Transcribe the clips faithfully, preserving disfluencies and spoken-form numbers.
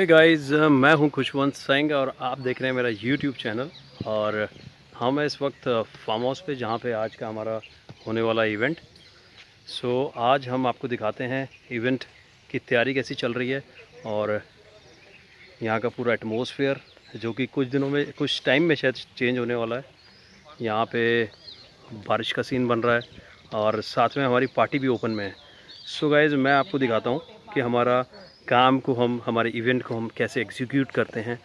Hey guys, मैं हूं खुशवंत सिंह और आप देख रहे हैं मेरा यूट्यूब चैनल। और हम हैं इस वक्त फार्म हाउस पे, जहां पे आज का हमारा होने वाला इवेंट। सो आज हम आपको दिखाते हैं इवेंट की तैयारी कैसी चल रही है और यहां का पूरा एटमॉस्फेयर, जो कि कुछ दिनों में, कुछ टाइम में शायद चेंज होने वाला है। यहाँ पे बारिश का सीन बन रहा है और साथ में हमारी पार्टी भी ओपन में है। सो गाइज़, मैं आपको दिखाता हूँ कि हमारा काम को हम हमारे इवेंट को हम कैसे एग्जीक्यूट करते हैं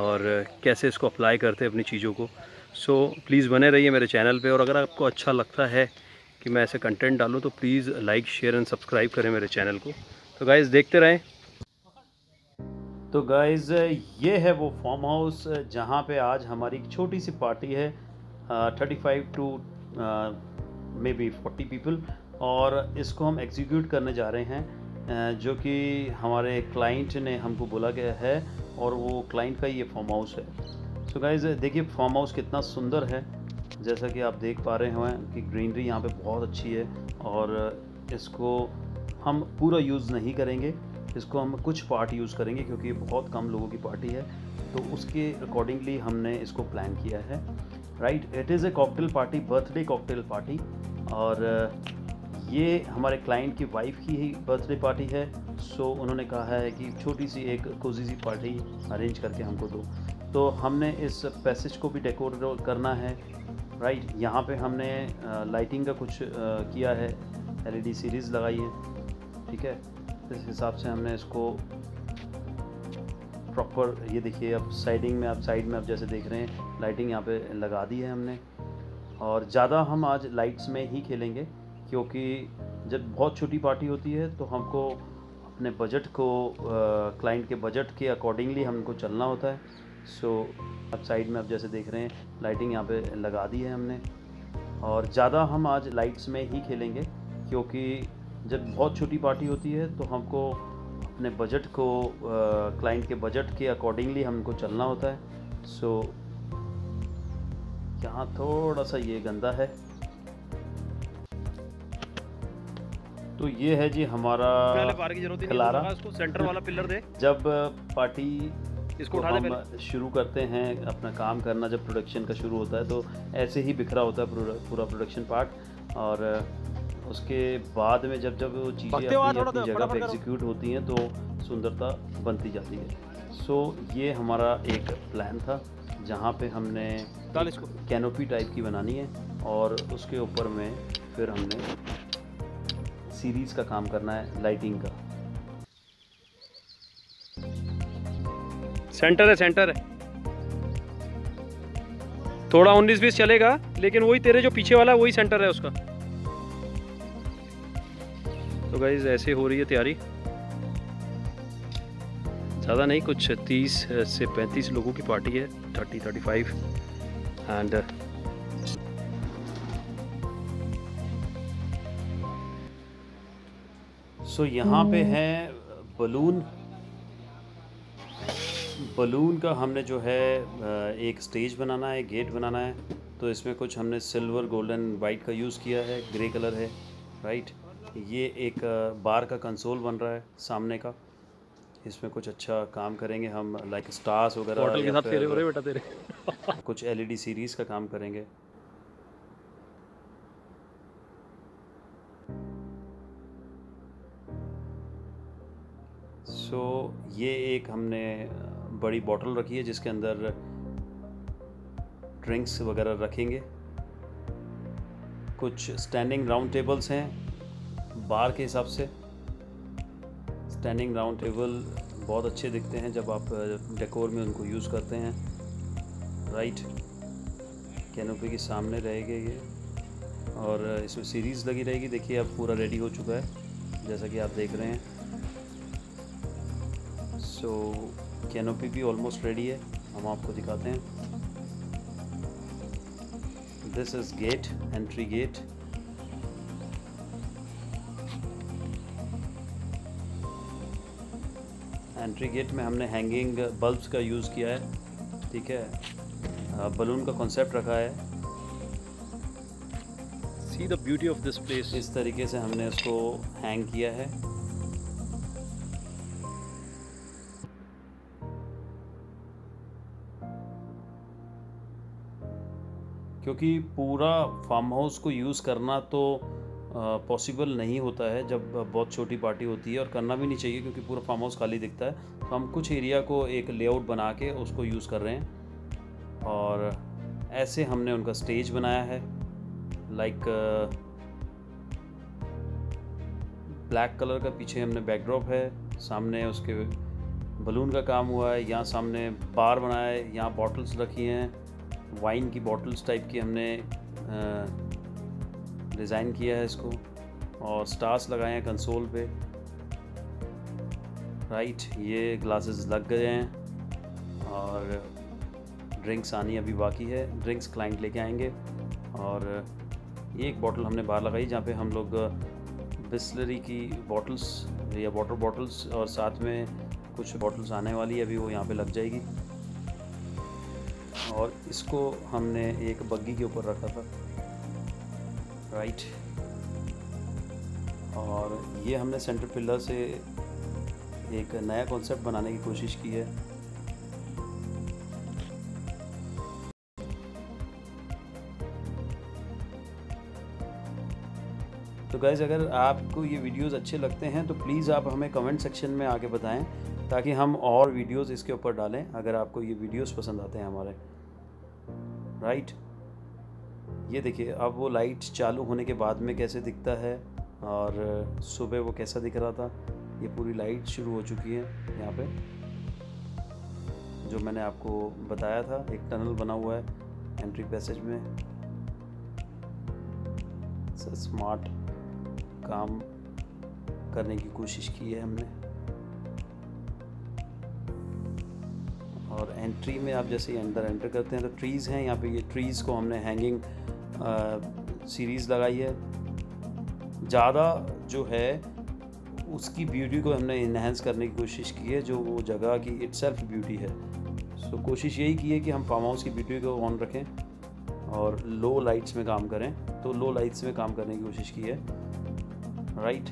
और कैसे इसको अप्लाई करते हैं अपनी चीज़ों को। सो प्लीज़ बने रहिए मेरे चैनल पे, और अगर आपको अच्छा लगता है कि मैं ऐसे कंटेंट डालूँ तो please like, share and subscribe करें मेरे चैनल को। तो गाइज़ देखते रहें। तो गाइज़, ये है वो फार्म हाउस जहाँ पे आज हमारी एक छोटी सी पार्टी है, thirty five to maybe forty people, और इसको हम एग्जीक्यूट करने जा रहे हैं, जो कि हमारे क्लाइंट ने हमको बोला गया है और वो क्लाइंट का ये फार्म हाउस है। सो so गाइज़ देखिए, फार्म हाउस कितना सुंदर है, जैसा कि आप देख पा रहे हैं कि ग्रीनरी यहाँ पे बहुत अच्छी है। और इसको हम पूरा यूज़ नहीं करेंगे, इसको हम कुछ पार्ट यूज़ करेंगे क्योंकि बहुत कम लोगों की पार्टी है, तो उसके अकॉर्डिंगली हमने इसको प्लान किया है। Right, it is a cocktail party, birthday cocktail party, और ये हमारे क्लाइंट की वाइफ की ही बर्थडे पार्टी है। सो उन्होंने कहा है कि छोटी सी एक कोजी सी पार्टी अरेंज करके हमको दो, तो हमने इस पैसेज को भी डेकोरेट करना है। राइट, यहाँ पे हमने लाइटिंग का कुछ किया है, एलईडी सीरीज़ लगाई है, ठीक है। इस हिसाब से हमने इसको प्रॉपर, ये देखिए, अब साइडिंग में, आप साइड में आप जैसे देख रहे हैं, लाइटिंग यहाँ पर लगा दी है हमने। और ज़्यादा हम आज लाइट्स में ही खेलेंगे क्योंकि जब बहुत छोटी पार्टी होती है तो हमको अपने बजट को, क्लाइंट के बजट के अकॉर्डिंगली हमको चलना होता है। सो आप साइड में आप जैसे देख रहे हैं, लाइटिंग यहाँ पे लगा दी है हमने। और ज़्यादा हम आज लाइट्स में ही खेलेंगे क्योंकि जब बहुत छोटी पार्टी होती है तो हमको अपने बजट को, क्लाइंट के बजट के अकॉर्डिंगली हमको चलना होता है। सो यहाँ थोड़ा सा ये गंदा है। तो ये है जी हमारा खलारा। सेंटर वाला पिलर दे। जब पार्टी इसको उठा दे, हम शुरू करते हैं अपना काम करना, जब प्रोडक्शन का शुरू होता है तो ऐसे ही बिखरा होता है पूरा प्रोडक्शन पार्ट। और उसके बाद में जब जब वो चीज़ें अपनी जगह पे एग्जीक्यूट होती हैं तो सुंदरता बनती जाती है। सो ये हमारा एक प्लान था जहाँ पे हमने कैनोपी टाइप की बनानी है और उसके ऊपर में फिर हमने सीरीज़ का काम करना है, लाइटिंग का। सेंटर है, सेंटर है, थोड़ा उन्नीस बीस चलेगा, लेकिन वही तेरे जो पीछे वाला है वही सेंटर है उसका। तो गाइज ऐसे हो रही है तैयारी, ज़्यादा नहीं, कुछ तीस से पैंतीस लोगों की पार्टी है, thirty thirty five and so so, यहाँ पे है बलून। बलून का हमने जो है एक स्टेज बनाना है, गेट बनाना है, तो इसमें कुछ हमने सिल्वर, गोल्डन, वाइट का यूज़ किया है, ग्रे कलर है। राइट, ये एक बार का कंसोल बन रहा है सामने का, इसमें कुछ अच्छा काम करेंगे हम, लाइक स्टार्स वगैरह, कुछ एलईडी सीरीज़ का काम करेंगे। सो so, ये एक हमने बड़ी बॉटल रखी है जिसके अंदर ड्रिंक्स वगैरह रखेंगे। कुछ स्टैंडिंग राउंड टेबल्स हैं बार के हिसाब से। स्टैंडिंग राउंड टेबल बहुत अच्छे दिखते हैं जब आप डेकोर में उनको यूज़ करते हैं। राइट, कैनोपी के सामने रहेगा ये और इसमें सीरीज़ लगी रहेगी। देखिए अब पूरा रेडी हो चुका है जैसा कि आप देख रहे हैं। सो so, कैनोपी भी ऑलमोस्ट रेडी है, हम आपको दिखाते हैं। This is gate, entry gate. Entry gate में हमने हैंगिंग बल्ब्स का यूज़ किया है, ठीक है, बलून का कॉन्सेप्ट रखा है। See the beauty of this place, इस तरीके से हमने इसको हैंग किया है। क्योंकि पूरा फार्म हाउस को यूज़ करना तो पॉसिबल नहीं होता है जब बहुत छोटी पार्टी होती है, और करना भी नहीं चाहिए क्योंकि पूरा फार्म हाउस खाली दिखता है। तो हम कुछ एरिया को एक लेआउट बना के उसको यूज़ कर रहे हैं, और ऐसे हमने उनका स्टेज बनाया है। लाइक ब्लैक कलर का पीछे हमने बैकड्रॉप है, सामने उसके बलून का काम हुआ है, यहाँ सामने बार बनाया है, यहाँ बॉटल्स रखी हैं, वाइन की बॉटल्स टाइप की हमने डिज़ाइन किया है इसको, और स्टार्स लगाए हैं कंसोल पे। राइट, ये ग्लासेस लग गए हैं और ड्रिंक्स आनी अभी बाकी है, ड्रिंक्स क्लाइंट लेके आएंगे। और ये एक बॉटल हमने बाहर लगाई जहाँ पे हम लोग बिस्लरी की बॉटल्स या वाटर बॉटल्स और साथ में कुछ बॉटल्स आने वाली है, अभी वो यहाँ पे लग जाएगी। और इसको हमने एक बग्गी के ऊपर रखा था। राइट, और ये हमने सेंटर पिलर से एक नया कॉन्सेप्ट बनाने की कोशिश की है। तो गाइज़, अगर आपको ये वीडियोस अच्छे लगते हैं तो प्लीज़ आप हमें कमेंट सेक्शन में आके बताएं ताकि हम और वीडियोस इसके ऊपर डालें, अगर आपको ये वीडियोस पसंद आते हैं हमारे। राइट, ये देखिए अब वो लाइट चालू होने के बाद में कैसे दिखता है, और सुबह वो कैसा दिख रहा था। ये पूरी लाइट शुरू हो चुकी है यहाँ पे, जो मैंने आपको बताया था। एक टनल बना हुआ है एंट्री पैसेज में, स्मार्ट काम करने की कोशिश की है हमने। और एंट्री में आप जैसे अंदर एंटर करते हैं तो ट्रीज़ हैं यहाँ पे, ये ट्रीज़ को हमने हैंगिंग सीरीज़ लगाई है। ज़्यादा जो है उसकी ब्यूटी को हमने इन्हेंस करने की कोशिश की है, जो वो जगह की इटसेल्फ ब्यूटी है। सो so, कोशिश यही की है कि हम फार्म हाउस की ब्यूटी को ऑन रखें और लो लाइट्स में काम करें, तो लो लाइट्स में काम करने की कोशिश की है। Right,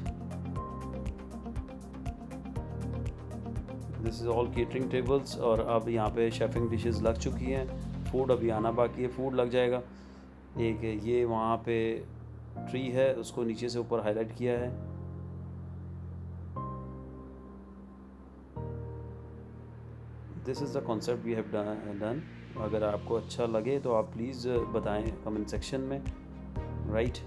this is all catering tables, और अब यहाँ पे शेफिंग डिशेस लग चुकी हैं, फूड अभी आना बाकी है, फूड लग जाएगा। एक ये वहाँ पे ट्री है, उसको नीचे से ऊपर हाईलाइट किया है। This is the concept we have done. अगर आपको अच्छा लगे तो आप प्लीज़ बताएं कमेंट सेक्शन में। राइट,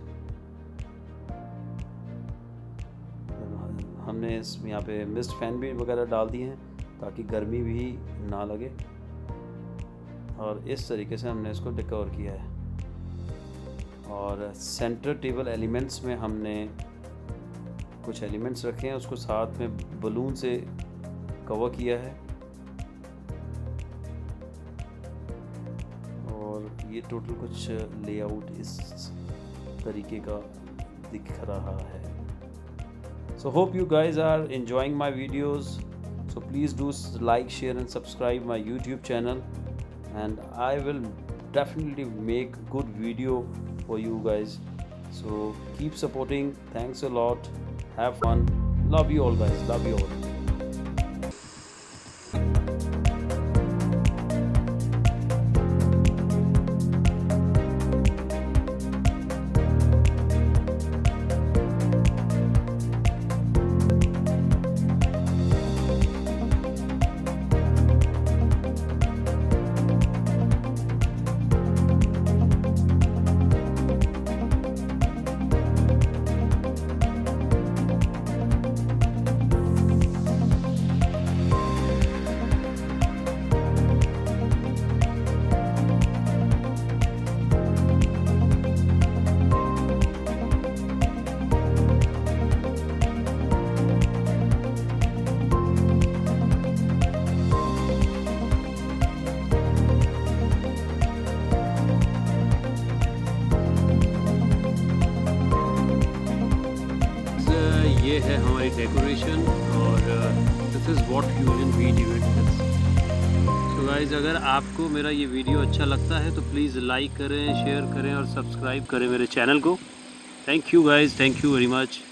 हमने इस यहाँ पे मिस्ट फैन भी वगैरह डाल दिए हैं ताकि गर्मी भी ना लगे, और इस तरीके से हमने इसको डेकोर किया है। और सेंटर टेबल एलिमेंट्स में हमने कुछ एलिमेंट्स रखे हैं, उसको साथ में बलून से कवर किया है। ये टोटल कुछ लेआउट इस तरीके का दिख रहा है। So hope you guys are enjoying my videos, so please do like, share and subscribe my YouTube channel, and I will definitely make good video for you guys. So keep supporting, thanks a lot, have fun, love you all guys, love you all. ये है हमारी decoration, और this is what fusion we do it this. So guys, अगर आपको मेरा ये video अच्छा लगता है तो प्लीज़ लाइक करें, शेयर करें और सब्सक्राइब करें मेरे चैनल को। Thank you guys, thank you very much.